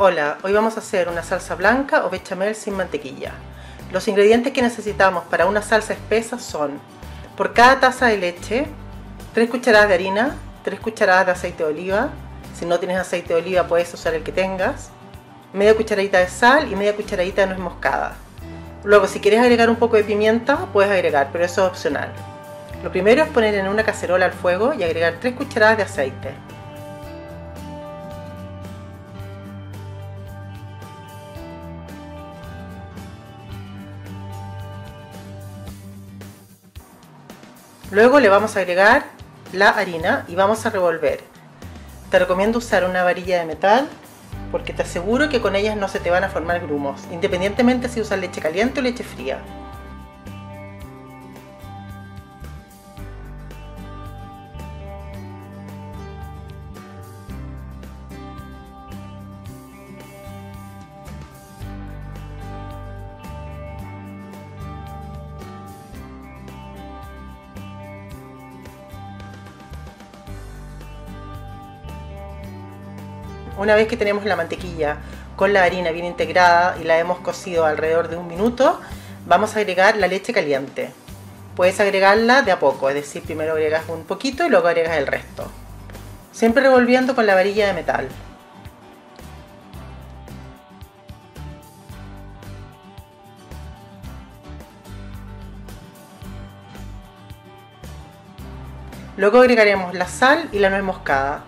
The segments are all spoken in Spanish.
Hola, hoy vamos a hacer una salsa blanca o bechamel sin mantequilla. Los ingredientes que necesitamos para una salsa espesa son: por cada taza de leche, 3 cucharadas de harina, 3 cucharadas de aceite de oliva. Si no tienes aceite de oliva puedes usar el que tengas. Media cucharadita de sal y media cucharadita de nuez moscada. Luego, si quieres agregar un poco de pimienta puedes agregar, pero eso es opcional. Lo primero es poner en una cacerola al fuego y agregar 3 cucharadas de aceite. Luego le vamos a agregar la harina y vamos a revolver. Te recomiendo usar una varilla de metal porque te aseguro que con ellas no se te van a formar grumos, independientemente si usas leche caliente o leche fría. Una vez que tenemos la mantequilla con la harina bien integrada y la hemos cocido alrededor de un minuto, vamos a agregar la leche caliente. Puedes agregarla de a poco, es decir, primero agregas un poquito y luego agregas el resto. Siempre revolviendo con la varilla de metal. Luego agregaremos la sal y la nuez moscada.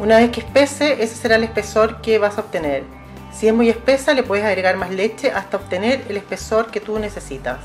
Una vez que espese, ese será el espesor que vas a obtener. Si es muy espesa, le puedes agregar más leche hasta obtener el espesor que tú necesitas.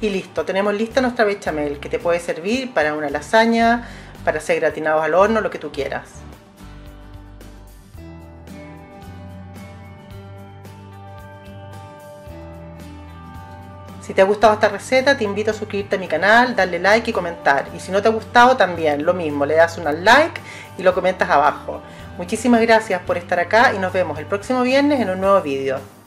Y listo, tenemos lista nuestra bechamel, que te puede servir para una lasaña, para hacer gratinados al horno, lo que tú quieras. Si te ha gustado esta receta, te invito a suscribirte a mi canal, darle like y comentar. Y si no te ha gustado, también lo mismo, le das un like y lo comentas abajo. Muchísimas gracias por estar acá y nos vemos el próximo viernes en un nuevo vídeo.